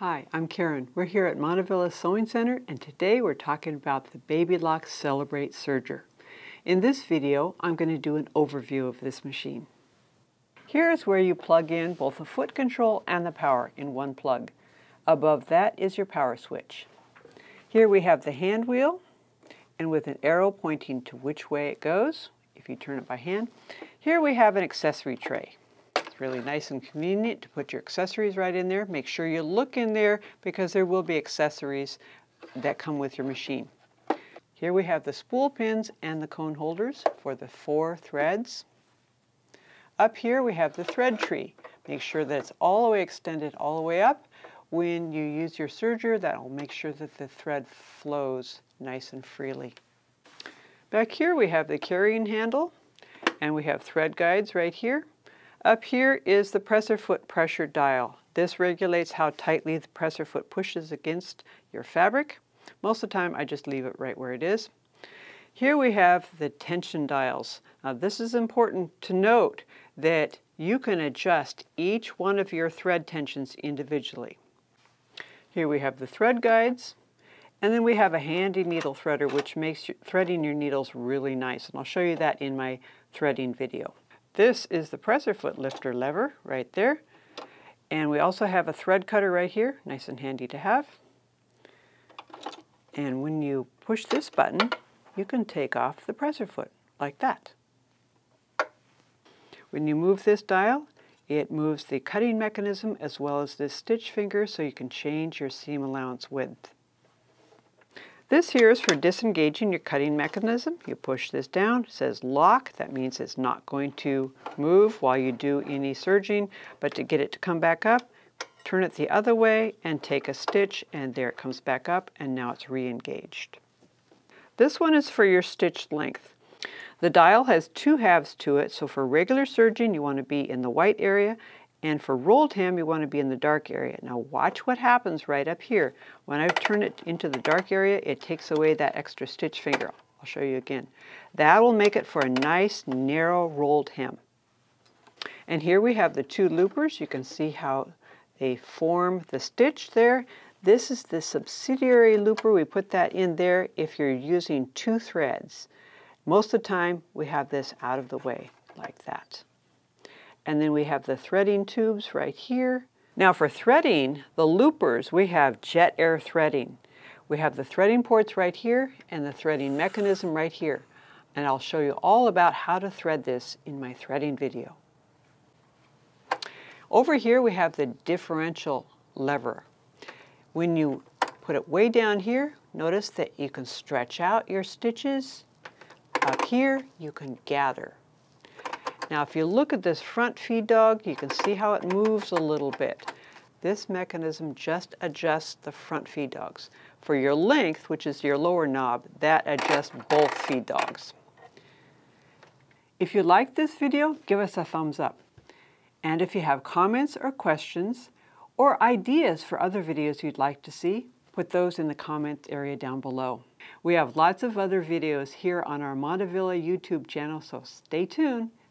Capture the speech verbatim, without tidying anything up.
Hi, I'm Karen. We're here at Montavilla Sewing Center, and today we're talking about the Baby Lock Celebrate Serger. In this video, I'm going to do an overview of this machine. Here's where you plug in both the foot control and the power in one plug. Above that is your power switch. Here we have the hand wheel, and with an arrow pointing to which way it goes, if you turn it by hand. Here we have an accessory tray. Really nice and convenient to put your accessories right in there. Make sure you look in there because there will be accessories that come with your machine. Here we have the spool pins and the cone holders for the four threads. Up here we have the thread tree. Make sure that it's all the way extended all the way up. When you use your serger, that will make sure that the thread flows nice and freely. Back here we have the carrying handle, and we have thread guides right here. Up here is the presser foot pressure dial. This regulates how tightly the presser foot pushes against your fabric. Most of the time I just leave it right where it is. Here we have the tension dials. Now this is important to note that you can adjust each one of your thread tensions individually. Here we have the thread guides, and then we have a handy needle threader which makes threading your needles really nice, and I'll show you that in my threading video. This is the presser foot lifter lever right there. And we also have a thread cutter right here, nice and handy to have. And when you push this button, you can take off the presser foot like that. When you move this dial, it moves the cutting mechanism as well as this stitch finger so you can change your seam allowance width. This here is for disengaging your cutting mechanism. You push this down, it says lock. That means it's not going to move while you do any serging, but to get it to come back up, turn it the other way and take a stitch, and there it comes back up, and now it's re-engaged. This one is for your stitch length. The dial has two halves to it, so for regular serging you want to be in the white area, and for rolled hem, you want to be in the dark area. Now watch what happens right up here. When I turn it into the dark area, it takes away that extra stitch finger. I'll show you again. That will make it for a nice, narrow rolled hem. And here we have the two loopers. You can see how they form the stitch there. This is the subsidiary looper. We put that in there if you're using two threads. Most of the time, we have this out of the way like that. And then we have the threading tubes right here. Now for threading, the loopers, we have jet air threading. We have the threading ports right here and the threading mechanism right here. And I'll show you all about how to thread this in my threading video. Over here we have the differential lever. When you put it way down here, notice that you can stretch out your stitches. Up here, you can gather. Now if you look at this front feed dog, you can see how it moves a little bit. This mechanism just adjusts the front feed dogs. For your length, which is your lower knob, that adjusts both feed dogs. If you like this video, give us a thumbs up. And if you have comments or questions, or ideas for other videos you'd like to see, put those in the comment area down below. We have lots of other videos here on our Montavilla YouTube channel, so stay tuned.